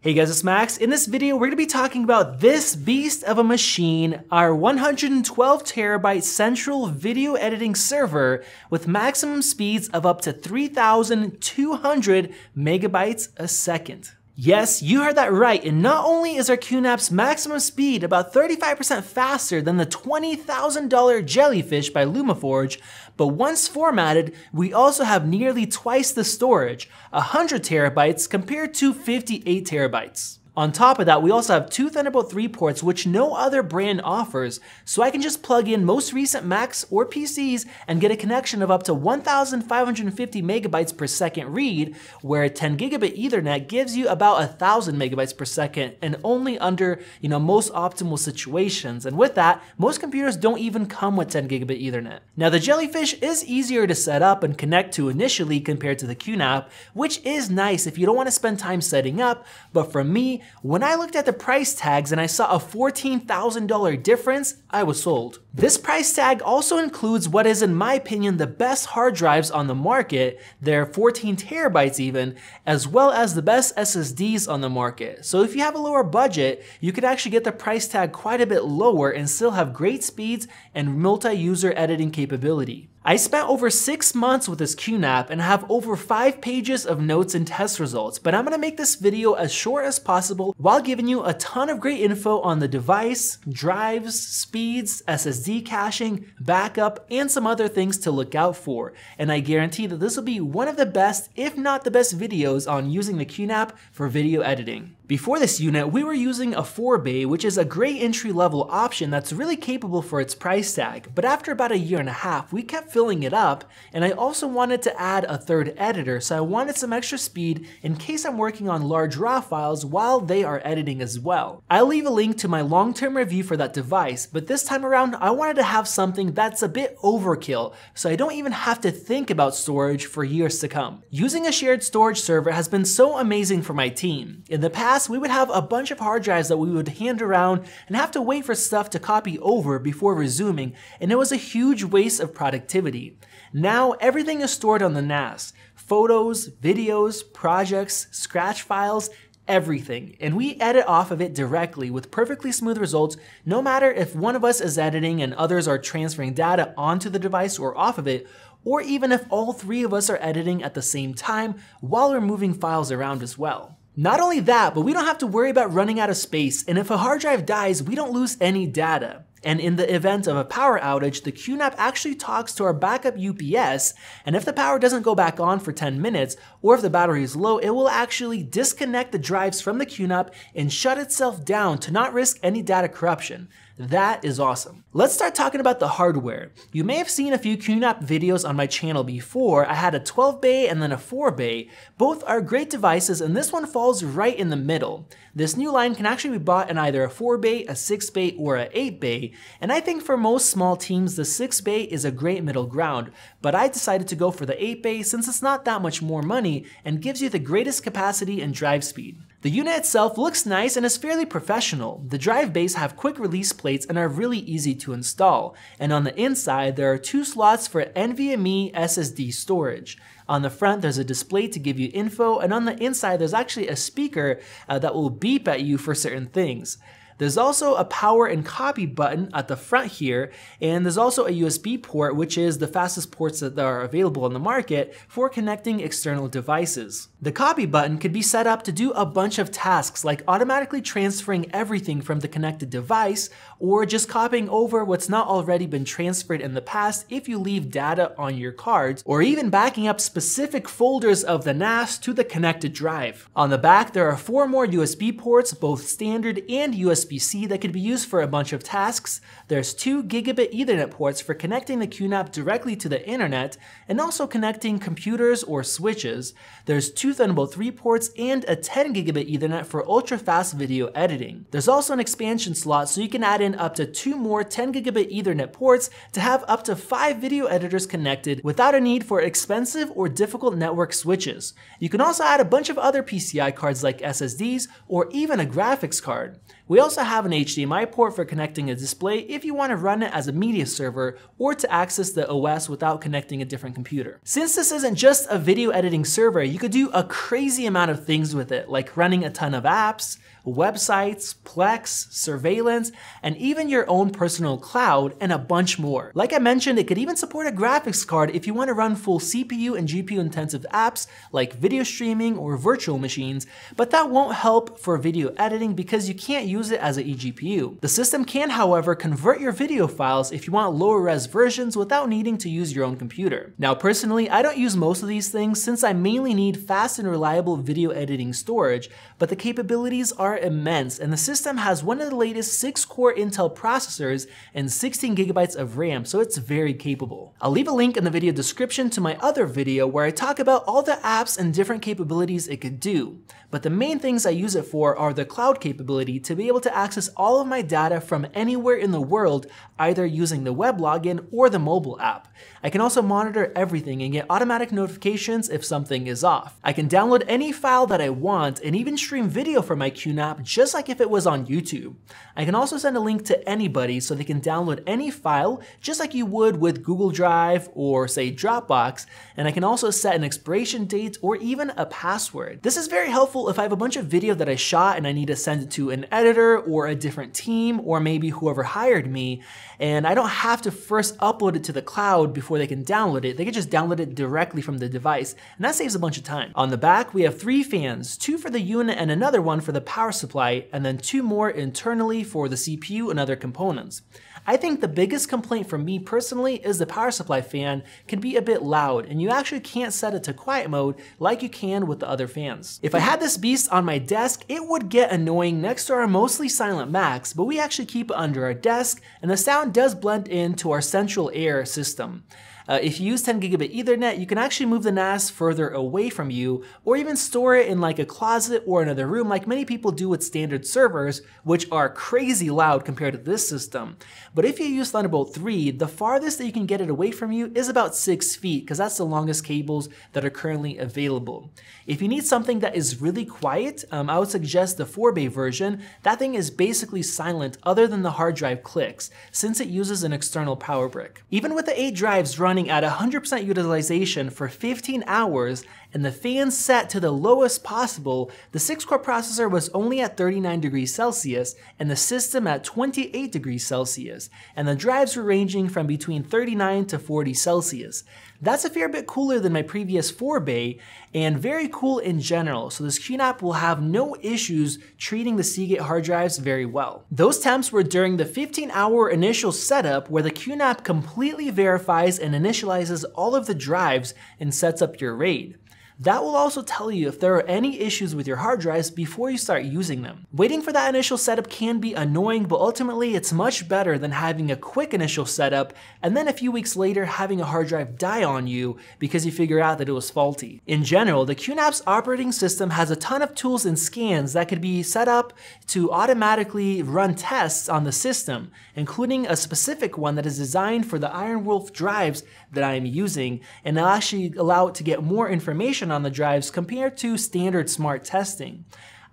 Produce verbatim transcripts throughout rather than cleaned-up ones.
Hey guys, it's Max. In this video, we're gonna be talking about this beast of a machine, our one hundred twelve terabyte central video editing server with maximum speeds of up to three thousand two hundred megabytes a second. Yes, you heard that right, and not only is our QNAP's maximum speed about thirty-five percent faster than the twenty thousand dollar Jellyfish by LumaForge, but once formatted, we also have nearly twice the storage, one hundred terabytes compared to fifty-eight terabytes. On top of that, we also have two Thunderbolt three ports which no other brand offers, so I can just plug in most recent Macs or P Cs and get a connection of up to one thousand five hundred fifty megabytes per second read, where ten gigabit Ethernet gives you about one thousand megabytes per second and only under, you know, most optimal situations. And with that, most computers don't even come with ten gigabit Ethernet. Now the Jellyfish is easier to set up and connect to initially compared to the QNAP, which is nice if you don't want to spend time setting up, but for me, when I looked at the price tags and I saw a fourteen thousand dollar difference, I was sold. This price tag also includes what is, in my opinion, the best hard drives on the market, they're fourteen terabytes even, as well as the best S S Ds on the market. So if you have a lower budget, you could actually get the price tag quite a bit lower and still have great speeds and multi-user editing capability. I spent over six months with this QNAP and have over five pages of notes and test results, but I'm gonna make this video as short as possible while giving you a ton of great info on the device, drives, speeds, S S D caching, backup, and some other things to look out for. And I guarantee that this will be one of the best, if not the best videos on using the QNAP for video editing. Before this unit, we were using a four bay, which is a great entry-level option that's really capable for its price tag, but after about a year and a half, we kept filling it up, and I also wanted to add a third editor, so I wanted some extra speed in case I'm working on large raw files while they are editing as well. I'll leave a link to my long-term review for that device, but this time around, I wanted to have something that's a bit overkill, so I don't even have to think about storage for years to come. Using a shared storage server has been so amazing for my team. In the past, we would have a bunch of hard drives that we would hand around and have to wait for stuff to copy over before resuming, and it was a huge waste of productivity. Now everything is stored on the N A S, photos, videos, projects, scratch files, everything, and we edit off of it directly with perfectly smooth results no matter if one of us is editing and others are transferring data onto the device or off of it, or even if all three of us are editing at the same time while we're moving files around as well. Not only that, but we don't have to worry about running out of space, and if a hard drive dies, we don't lose any data. And in the event of a power outage, the QNAP actually talks to our backup U P S, and if the power doesn't go back on for ten minutes, or if the battery is low, it will actually disconnect the drives from the QNAP and shut itself down to not risk any data corruption. That is awesome. Let's start talking about the hardware. You may have seen a few QNAP videos on my channel before. I had a twelve bay and then a four bay. Both are great devices, and this one falls right in the middle. This new line can actually be bought in either a four bay, a six bay, or a eight bay, and I think for most small teams the six bay is a great middle ground, but I decided to go for the eight bay since it's not that much more money and gives you the greatest capacity and drive speed. The unit itself looks nice and is fairly professional. The drive bays have quick release plates and are really easy to install, and on the inside there are two slots for NVMe S S D storage. On the front there's a display to give you info, and on the inside there's actually a speaker uh, that will beep at you for certain things. There's also a power and copy button at the front here, and there's also a U S B port, which is the fastest ports that are available on the market for connecting external devices. The copy button could be set up to do a bunch of tasks like automatically transferring everything from the connected device, or just copying over what's not already been transferred in the past if you leave data on your cards, or even backing up specific folders of the N A S to the connected drive. On the back there are four more U S B ports, both standard and U S B C, that could be used for a bunch of tasks. There's two gigabit Ethernet ports for connecting the QNAP directly to the internet and also connecting computers or switches. There's two Thunderbolt three ports and a ten gigabit Ethernet for ultra-fast video editing. There's also an expansion slot so you can add in up to two more ten gigabit Ethernet ports to have up to five video editors connected without a need for expensive or difficult network switches. You can also add a bunch of other P C I cards like S S Ds or even a graphics card. We also also have an H D M I port for connecting a display if you want to run it as a media server or to access the O S without connecting a different computer. Since this isn't just a video editing server, you could do a crazy amount of things with it, like running a ton of apps, websites, Plex, surveillance, and even your own personal cloud, and a bunch more. Like I mentioned, it could even support a graphics card if you want to run full C P U and G P U intensive apps like video streaming or virtual machines, but that won't help for video editing because you can't use it as an eGPU. The system can, however, convert your video files if you want lower res versions without needing to use your own computer. Now, personally, I don't use most of these things since I mainly need fast and reliable video editing storage, but the capabilities are immense, and the system has one of the latest six core Intel processors and sixteen gigabytes of RAM, so it's very capable. I'll leave a link in the video description to my other video where I talk about all the apps and different capabilities it could do, but the main things I use it for are the cloud capability to be able to access all of my data from anywhere in the world, either using the web login or the mobile app. I can also monitor everything and get automatic notifications if something is off. I can download any file that I want and even stream video from my QNAP app just like if it was on YouTube. I can also send a link to anybody so they can download any file just like you would with Google Drive or say Dropbox, and I can also set an expiration date or even a password. This is very helpful if I have a bunch of video that I shot and I need to send it to an editor or a different team or maybe whoever hired me, and I don't have to first upload it to the cloud before they can download it. They can just download it directly from the device, and that saves a bunch of time. On the back, we have three fans, two for the unit and another one for the power supply, and then two more internally for the C P U and other components. I think the biggest complaint for me personally is the power supply fan can be a bit loud, and you actually can't set it to quiet mode like you can with the other fans. If I had this beast on my desk, it would get annoying next to our mostly silent Macs, but we actually keep it under our desk, and the sound does blend into our central air system. Uh, if you use ten gigabit Ethernet, you can actually move the N A S further away from you, or even store it in like a closet or another room like many people do with standard servers, which are crazy loud compared to this system. But if you use Thunderbolt three, the farthest that you can get it away from you is about six feet, because that's the longest cables that are currently available. If you need something that is really quiet, um, I would suggest the four bay version. That thing is basically silent other than the hard drive clicks, since it uses an external power brick. Even with the eight drives running at one hundred percent utilization for fifteen hours and the fan set to the lowest possible, the six core processor was only at thirty-nine degrees Celsius and the system at twenty-eight degrees Celsius, and the drives were ranging from between thirty-nine to forty Celsius. That's a fair bit cooler than my previous four bay and very cool in general, so this QNAP will have no issues treating the Seagate hard drives very well. Those temps were during the fifteen hour initial setup where the QNAP completely verifies and initializes all of the drives and sets up your RAID. That will also tell you if there are any issues with your hard drives before you start using them. Waiting for that initial setup can be annoying, but ultimately it's much better than having a quick initial setup and then a few weeks later having a hard drive die on you because you figure out that it was faulty. In general, the QNAP's operating system has a ton of tools and scans that could be set up to automatically run tests on the system, including a specific one that is designed for the IronWolf drives that I am using, and they'll actually allow it to get more information on the drives compared to standard smart testing.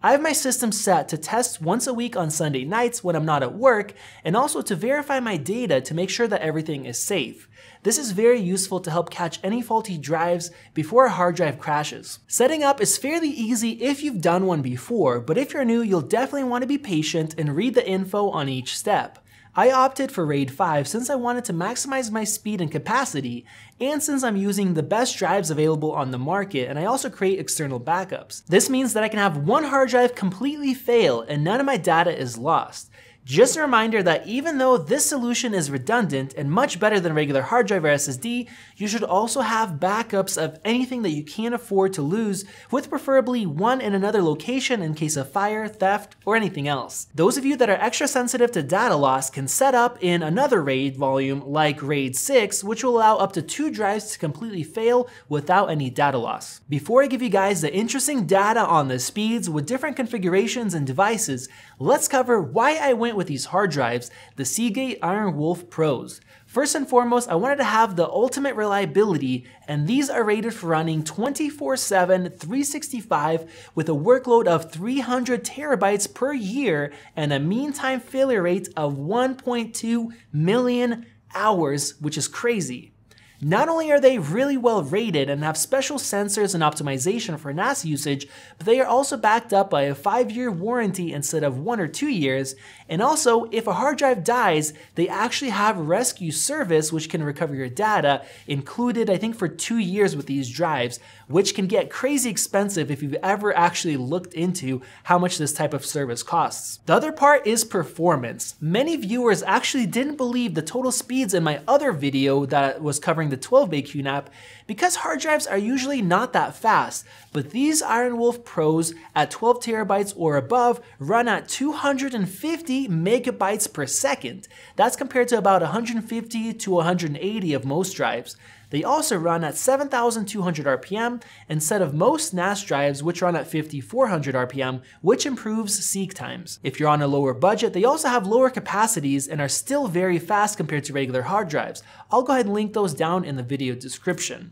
I have my system set to test once a week on Sunday nights when I'm not at work, and also to verify my data to make sure that everything is safe. This is very useful to help catch any faulty drives before a hard drive crashes. Setting up is fairly easy if you've done one before, but if you're new, you'll definitely want to be patient and read the info on each step. I opted for RAID five since I wanted to maximize my speed and capacity, and since I'm using the best drives available on the market, and I also create external backups. This means that I can have one hard drive completely fail and none of my data is lost. Just a reminder that even though this solution is redundant and much better than regular hard drive or S S D, you should also have backups of anything that you can't afford to lose, with preferably one in another location in case of fire, theft, or anything else. Those of you that are extra sensitive to data loss can set up in another RAID volume like RAID six, which will allow up to two drives to completely fail without any data loss. Before I give you guys the interesting data on the speeds with different configurations and devices, let's cover why I went started with these hard drives, the Seagate IronWolf Pros. First and foremost, I wanted to have the ultimate reliability, and these are rated for running twenty-four seven, three sixty-five with a workload of three hundred terabytes per year and a mean time failure rate of one point two million hours, which is crazy. Not only are they really well rated and have special sensors and optimization for N A S usage, but they are also backed up by a five year warranty instead of one or two years. And also, if a hard drive dies, they actually have rescue service which can recover your data, included I think for two years with these drives, which can get crazy expensive if you've ever actually looked into how much this type of service costs. The other part is performance. Many viewers actually didn't believe the total speeds in my other video that was covering the twelve bay Q NAP because hard drives are usually not that fast, but these IronWolf Pros at twelve terabytes or above run at two hundred fifty megabytes per second. That's compared to about one hundred fifty to one hundred eighty of most drives. They also run at seven thousand two hundred R P M instead of most N A S drives which run at fifty-four hundred R P M, which improves seek times. If you're on a lower budget, they also have lower capacities and are still very fast compared to regular hard drives. I'll go ahead and link those down in the video description.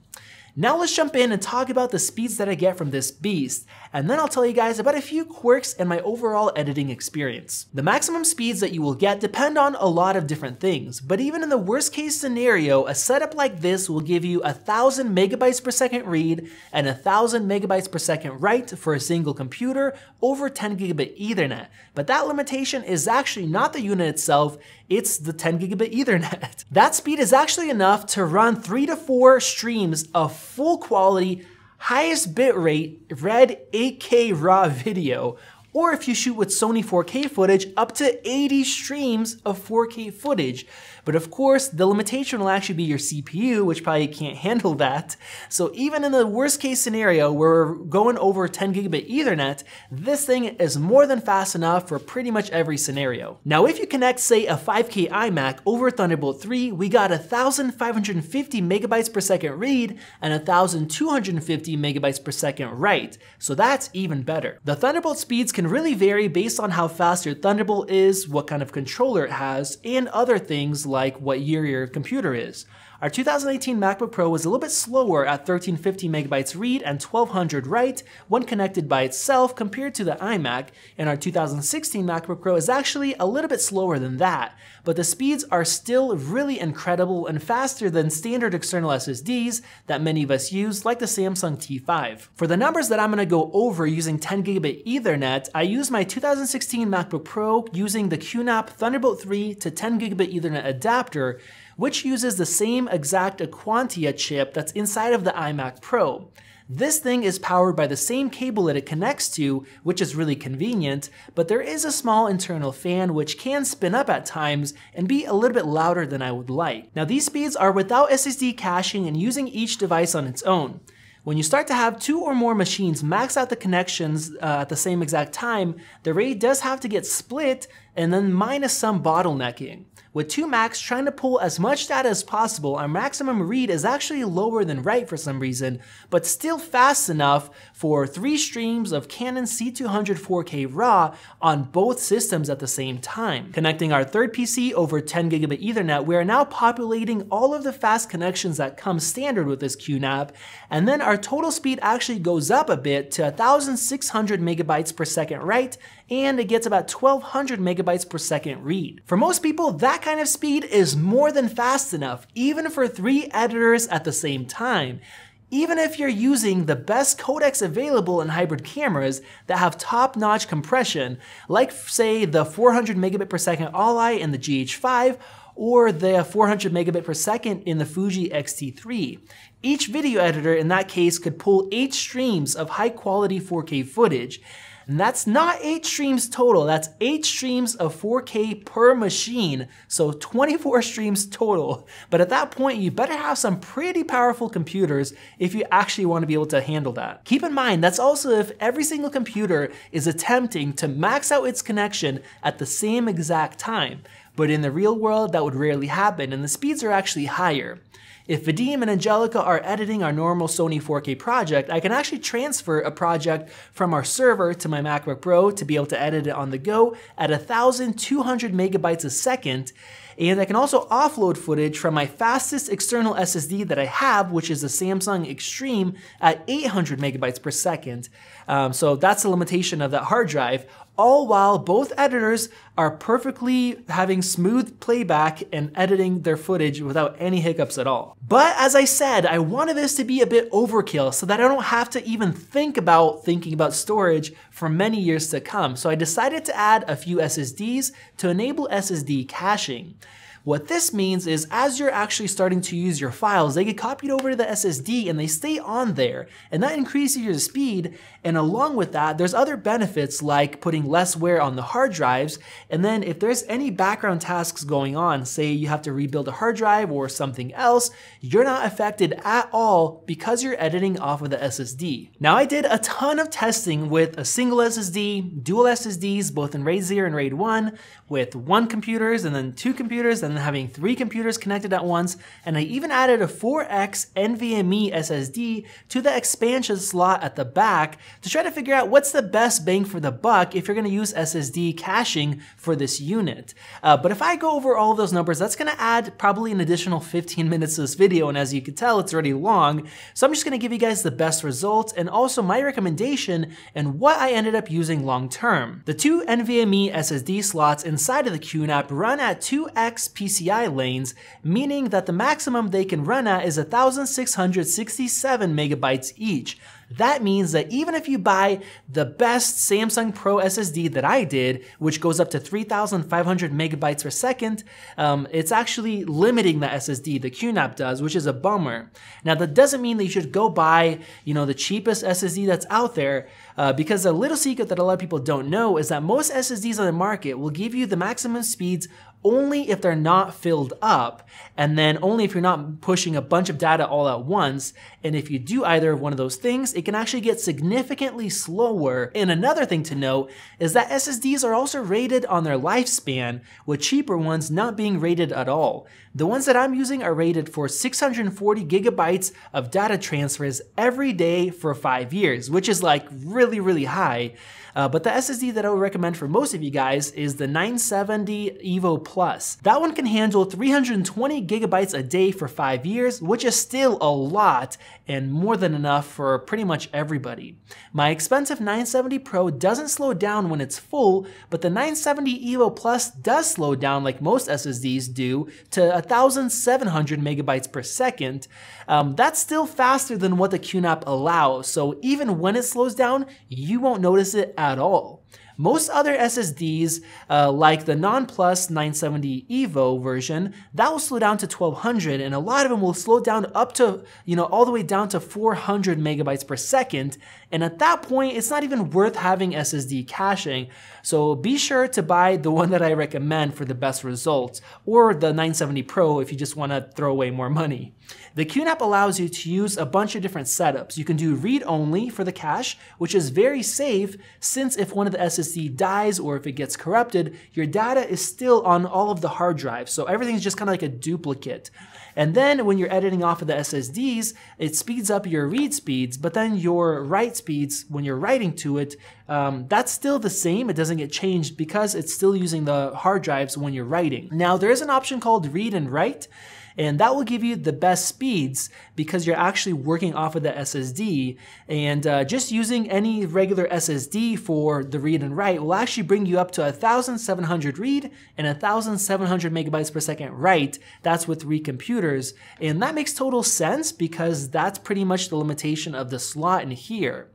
Now let's jump in and talk about the speeds that I get from this beast, and then I'll tell you guys about a few quirks and my overall editing experience. The maximum speeds that you will get depend on a lot of different things, but even in the worst case scenario, a setup like this will give you a thousand megabytes per second read and a thousand megabytes per second write for a single computer over ten gigabit Ethernet. But that limitation is actually not the unit itself, it's the ten gigabit Ethernet. That speed is actually enough to run three to four streams of full quality, highest bitrate, Red eight K raw video, or if you shoot with Sony four K footage, up to eighty streams of four K footage. But of course, the limitation will actually be your C P U, which probably can't handle that. So even in the worst case scenario where we're going over ten gigabit Ethernet, this thing is more than fast enough for pretty much every scenario. Now, if you connect, say, a five K iMac over Thunderbolt three, we got one thousand five hundred fifty megabytes per second read and one thousand two hundred fifty megabytes per second write. So that's even better. The Thunderbolt speeds can really vary based on how fast your Thunderbolt is, what kind of controller it has, and other things like what year your computer is. Our two thousand eighteen MacBook Pro was a little bit slower at one thousand three hundred fifty megabytes read and twelve hundred write when connected by itself compared to the iMac, and our two thousand sixteen MacBook Pro is actually a little bit slower than that, but the speeds are still really incredible and faster than standard external S S Ds that many of us use, like the Samsung T five. For the numbers that I'm going to go over using ten gigabit Ethernet, I use my two thousand sixteen MacBook Pro using the Q NAP Thunderbolt three to ten gigabit Ethernet adapter, which uses the same exact Aquantia chip that's inside of the iMac Pro. This thing is powered by the same cable that it connects to, which is really convenient, but there is a small internal fan which can spin up at times and be a little bit louder than I would like. Now, these speeds are without S S D caching and using each device on its own. When you start to have two or more machines max out the connections uh, at the same exact time, the RAID does have to get split and then minus some bottlenecking. With two Macs trying to pull as much data as possible, our maximum read is actually lower than write for some reason, but still fast enough for three streams of Canon C two hundred four K raw on both systems at the same time. Connecting our third P C over ten gigabit Ethernet, we are now populating all of the fast connections that come standard with this Q NAP, and then our total speed actually goes up a bit to one thousand six hundred megabytes per second write, and it gets about twelve hundred megabytes per second read. For most people, that kind of speed is more than fast enough, even for three editors at the same time. Even if you're using the best codecs available in hybrid cameras that have top-notch compression, like say the four hundred megabit per second All-I in the G H five, or the four hundred megabit per second in the Fuji X T three. Each video editor in that case could pull eight streams of high-quality four K footage. And that's not eight streams total, that's eight streams of four K per machine, so twenty-four streams total. But at that point, you better have some pretty powerful computers if you actually want to be able to handle that. Keep in mind, that's also if every single computer is attempting to max out its connection at the same exact time, but in the real world that would rarely happen and the speeds are actually higher. If Vadim and Angelica are editing our normal Sony four K project, I can actually transfer a project from our server to my MacBook Pro to be able to edit it on the go at one thousand two hundred megabytes a second, and I can also offload footage from my fastest external S S D that I have, which is the Samsung Extreme at eight hundred megabytes per second. Um, so that's the limitation of that hard drive, all while both editors are perfectly having smooth playback and editing their footage without any hiccups at all. But as I said, I wanted this to be a bit overkill so that I don't have to even think about thinking about storage for many years to come. So I decided to add a few S S Ds to enable S S D caching. What this means is as you're actually starting to use your files, they get copied over to the S S D and they stay on there, and that increases your speed, and along with that, there's other benefits like putting less wear on the hard drives, and then if there's any background tasks going on, say you have to rebuild a hard drive or something else, you're not affected at all because you're editing off of the S S D. Now I did a ton of testing with a single S S D, dual S S Ds, both in RAID zero and RAID one, with one computers and then two computers and and having three computers connected at once, and I even added a four X NVMe S S D to the expansion slot at the back to try to figure out what's the best bang for the buck if you're going to use S S D caching for this unit. Uh, but if I go over all of those numbers, that's going to add probably an additional fifteen minutes to this video, and as you can tell, it's already long, so I'm just going to give you guys the best results and also my recommendation and what I ended up using long term. The two NVMe S S D slots inside of the QNAP run at two X P P C I lanes, meaning that the maximum they can run at is one thousand six hundred sixty-seven megabytes each. That means that even if you buy the best Samsung Pro S S D that I did, which goes up to three thousand five hundred megabytes per second, um, it's actually limiting the S S D, the QNAP does, which is a bummer. Now that doesn't mean that you should go buy, you know, the cheapest S S D that's out there, uh, because a little secret that a lot of people don't know is that most S S Ds on the market will give you the maximum speeds only if they're not filled up, and then only if you're not pushing a bunch of data all at once. And if you do either of one of those things, it can actually get significantly slower. And another thing to note is that S S Ds are also rated on their lifespan, with cheaper ones not being rated at all. The ones that I'm using are rated for six hundred forty gigabytes of data transfers every day for five years, which is like really, really high. Uh, but the S S D that I would recommend for most of you guys is the nine seventy Evo Plus. That one can handle three hundred twenty gigabytes a day for five years, which is still a lot and more than enough for pretty much everybody. My expensive nine seventy Pro doesn't slow down when it's full, but the nine seventy Evo Plus does slow down like most S S Ds do to one thousand seven hundred megabytes per second. Um, that's still faster than what the QNAP allows, so even when it slows down, you won't notice it at all. Most other S S Ds, uh, like the non-plus nine seventy Evo version, that will slow down to twelve hundred, and a lot of them will slow down up to, you know, all the way down to four hundred megabytes per second, and at that point, it's not even worth having S S D caching, so be sure to buy the one that I recommend for the best results, or the nine seventy Pro if you just want to throw away more money. The QNAP allows you to use a bunch of different setups. You can do read-only for the cache, which is very safe, since if one of the S S D dies or if it gets corrupted, your data is still on all of the hard drives, so everything's just kind of like a duplicate. And then when you're editing off of the S S Ds, it speeds up your read speeds, but then your write speeds, when you're writing to it, um, that's still the same. It doesn't get changed because it's still using the hard drives when you're writing. Now, there is an option called read and write, and that will give you the best speeds because you're actually working off of the S S D, and uh, just using any regular S S D for the read and write will actually bring you up to one thousand seven hundred read and one thousand seven hundred megabytes per second write. That's with three computers, and that makes total sense because that's pretty much the limitation of the slot in here.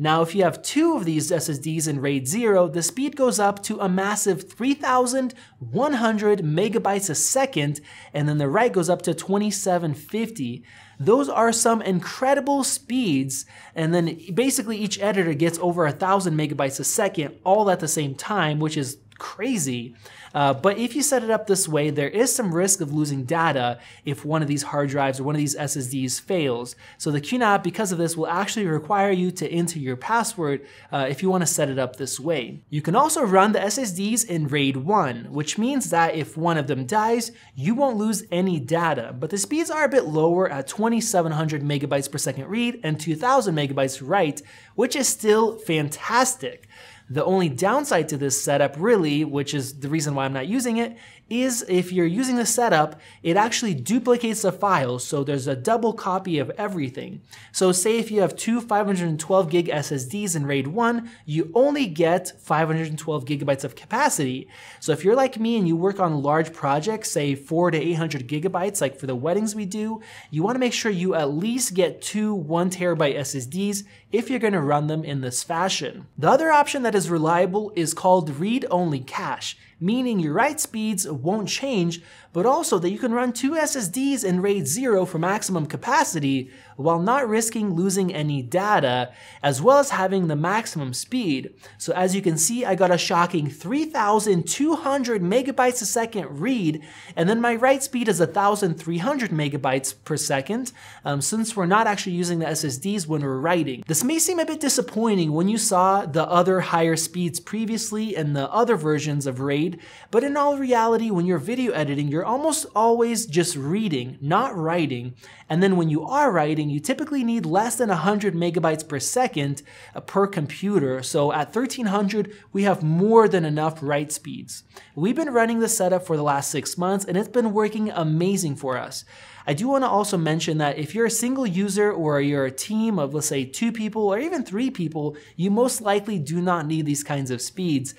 Now, if you have two of these S S Ds in RAID zero, the speed goes up to a massive three thousand one hundred megabytes a second, and then the write goes up to twenty-seven fifty. Those are some incredible speeds, and then basically each editor gets over a thousand megabytes a second all at the same time, which is crazy. Uh, but if you set it up this way, there is some risk of losing data if one of these hard drives or one of these S S Ds fails. So the Q NAP, because of this, will actually require you to enter your password uh, if you want to set it up this way. You can also run the S S Ds in RAID one, which means that if one of them dies, you won't lose any data, but the speeds are a bit lower at twenty-seven hundred megabytes per second read and two thousand megabytes write, which is still fantastic. The only downside to this setup really, which is the reason why I'm not using it, is if you're using the setup, it actually duplicates the file, so there's a double copy of everything. So say if you have two five hundred twelve gig S S Ds in RAID one, you only get five hundred twelve gigabytes of capacity. So if you're like me and you work on large projects, say four to eight hundred gigabytes, like for the weddings we do, you wanna make sure you at least get two one terabyte S S Ds if you're gonna run them in this fashion. The other option that is reliable is called read-only cache, meaning your write speeds won't change, but also that you can run two S S Ds in RAID zero for maximum capacity while not risking losing any data, as well as having the maximum speed. So as you can see, I got a shocking three thousand two hundred megabytes a second read, and then my write speed is one thousand three hundred megabytes per second, um, since we're not actually using the S S Ds when we're writing. This may seem a bit disappointing when you saw the other higher speeds previously in the other versions of RAID, but in all reality, when you're video editing, you're almost always just reading, not writing. And then when you are writing, you typically need less than one hundred megabytes per second per computer. So at thirteen hundred, we have more than enough write speeds. We've been running this setup for the last six months, and it's been working amazing for us. I do want to also mention that if you're a single user or you're a team of, let's say, two people or even three people, you most likely do not need these kinds of speeds.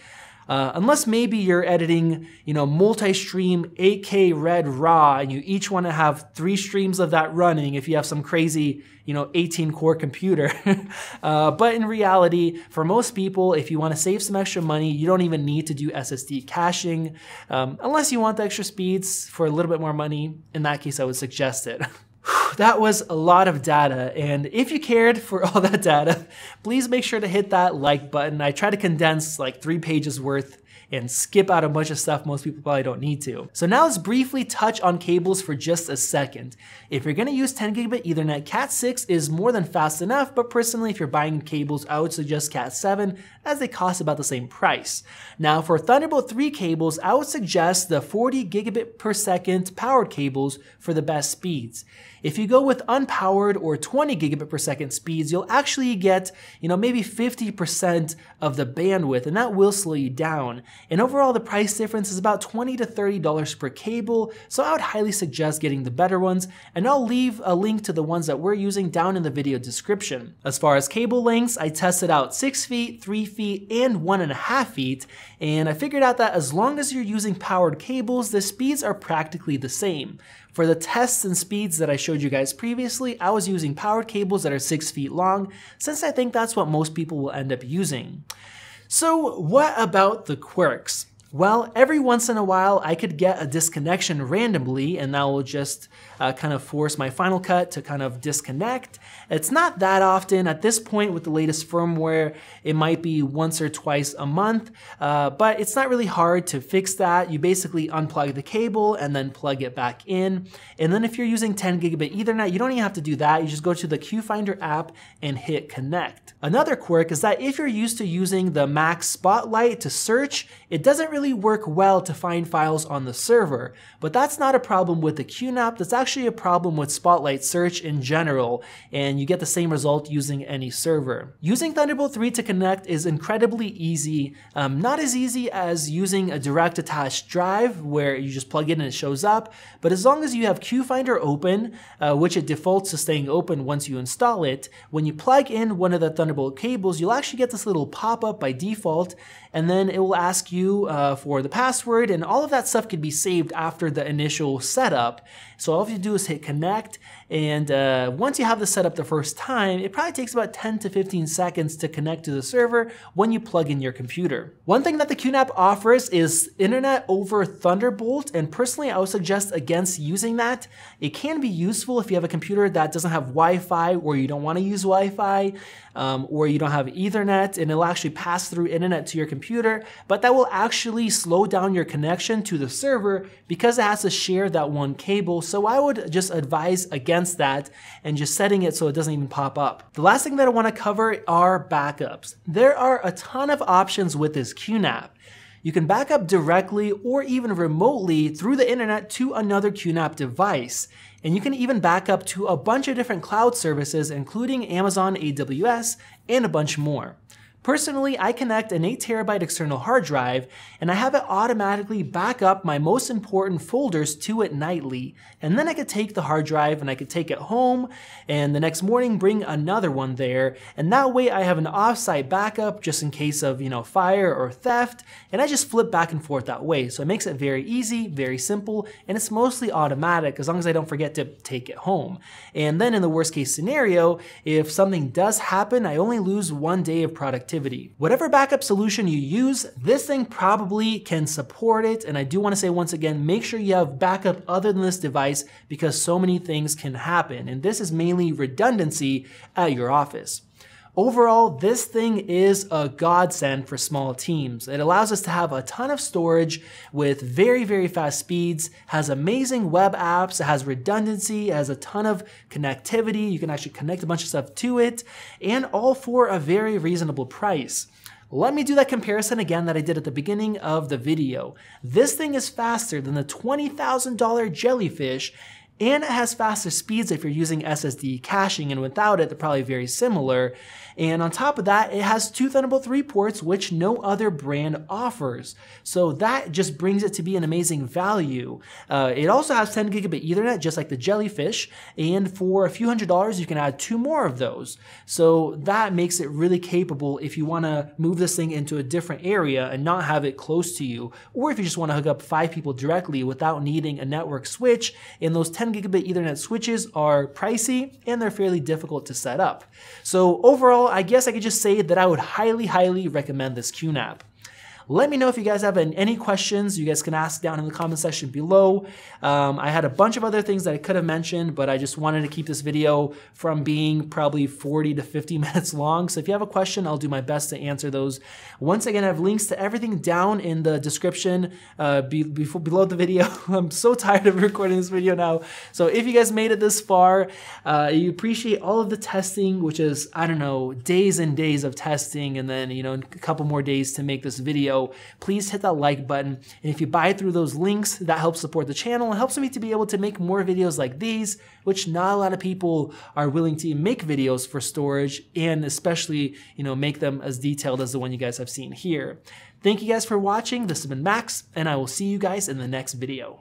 Uh, unless maybe you're editing, you know, multi-stream eight K Red RAW, and you each want to have three streams of that running if you have some crazy, you know, eighteen core computer. uh, but in reality, for most people, if you want to save some extra money, you don't even need to do S S D caching, um, unless you want the extra speeds for a little bit more money. In that case, I would suggest it. That was a lot of data, and if you cared for all that data, please make sure to hit that like button. I try to condense like three pages worth and skip out a bunch of stuff most people probably don't need to. So now let's briefly touch on cables for just a second. If you're gonna use ten gigabit Ethernet, Cat six is more than fast enough, but personally if you're buying cables, I would suggest Cat seven as they cost about the same price. Now for Thunderbolt three cables, I would suggest the forty gigabit per second powered cables for the best speeds. If you go with unpowered or twenty gigabit per second speeds, you'll actually get, you know, maybe fifty percent of the bandwidth, and that will slow you down. And overall, the price difference is about twenty to thirty dollars per cable, so I would highly suggest getting the better ones, and I'll leave a link to the ones that we're using down in the video description. As far as cable lengths, I tested out six feet, three feet, and one and a half feet, and I figured out that as long as you're using powered cables, the speeds are practically the same. For the tests and speeds that I showed you guys previously, I was using powered cables that are six feet long, since I think that's what most people will end up using. So what about the quirks? Well, every once in a while I could get a disconnection randomly, and that will just uh, kind of force my Final Cut to kind of disconnect. It's not that often. At this point with the latest firmware, it might be once or twice a month, uh, but it's not really hard to fix that. You basically unplug the cable and then plug it back in. And then if you're using ten gigabit Ethernet, you don't even have to do that. You just go to the QFinder app and hit connect. Another quirk is that if you're used to using the Mac Spotlight to search, it doesn't really work well to find files on the server, but that's not a problem with the Q NAP. That's actually a problem with Spotlight search in general, and you get the same result using any server. Using Thunderbolt three to connect is incredibly easy, um, not as easy as using a direct attached drive where you just plug in and it shows up, but as long as you have QFinder open, uh, which it defaults to staying open once you install it, when you plug in one of the Thunderbolt cables, you'll actually get this little pop-up by default, and then it will ask you uh, for the password, and all of that stuff can be saved after the initial setup. So all you do is hit connect, and uh, once you have this set up the first time, it probably takes about ten to fifteen seconds to connect to the server when you plug in your computer. One thing that the Q NAP offers is internet over Thunderbolt, and personally I would suggest against using that. It can be useful if you have a computer that doesn't have Wi-Fi, or you don't want to use Wi-Fi, um, or you don't have Ethernet, and it'll actually pass through internet to your computer, but that will actually slightly slow down your connection to the server because it has to share that one cable. So I would just advise against that and just setting it so it doesn't even pop up. The last thing that I want to cover are backups. There are a ton of options with this Q NAP. You can back up directly or even remotely through the internet to another Q NAP device. And you can even back up to a bunch of different cloud services, including Amazon, A W S, and a bunch more. Personally, I connect an eight terabyte external hard drive, and I have it automatically back up my most important folders to it nightly. And then I could take the hard drive and I could take it home, and the next morning bring another one there. And that way I have an offsite backup just in case of, you know, fire or theft. And I just flip back and forth that way. So it makes it very easy, very simple, and it's mostly automatic as long as I don't forget to take it home. And then in the worst case scenario, if something does happen, I only lose one day of productivity. Whatever backup solution you use, this thing probably can support it. And I do want to say once again, make sure you have backup other than this device because so many things can happen. And this is mainly redundancy at your office. Overall, this thing is a godsend for small teams. It allows us to have a ton of storage with very, very fast speeds, has amazing web apps, it has redundancy, it has a ton of connectivity. You can actually connect a bunch of stuff to it, and all for a very reasonable price. Let me do that comparison again that I did at the beginning of the video. This thing is faster than the twenty thousand dollar Jellyfish, and it has faster speeds if you're using S S D caching, and without it, they're probably very similar. And on top of that, it has two Thunderbolt three ports, which no other brand offers. So that just brings it to be an amazing value. Uh, it also has ten gigabit Ethernet, just like the Jellyfish. And for a few hundred dollars, you can add two more of those. So that makes it really capable if you wanna move this thing into a different area and not have it close to you. Or if you just wanna hook up five people directly without needing a network switch, and those ten gigabit Ethernet switches are pricey and they're fairly difficult to set up. So overall, I guess I could just say that I would highly, highly recommend this Q NAP. Let me know if you guys have any questions. You guys can ask down in the comment section below. Um, I had a bunch of other things that I could have mentioned, but I just wanted to keep this video from being probably forty to fifty minutes long. So if you have a question, I'll do my best to answer those. Once again, I have links to everything down in the description uh, be, be, below the video. I'm so tired of recording this video now. So if you guys made it this far, uh, you appreciate all of the testing, which is, I don't know, days and days of testing, and then, you know, a couple more days to make this video. Please hit that like button. And if you buy through those links, that helps support the channel. It helps me to be able to make more videos like these, which not a lot of people are willing to make videos for storage, and especially, you know, make them as detailed as the one you guys have seen here. Thank you guys for watching. This has been Max, and I will see you guys in the next video.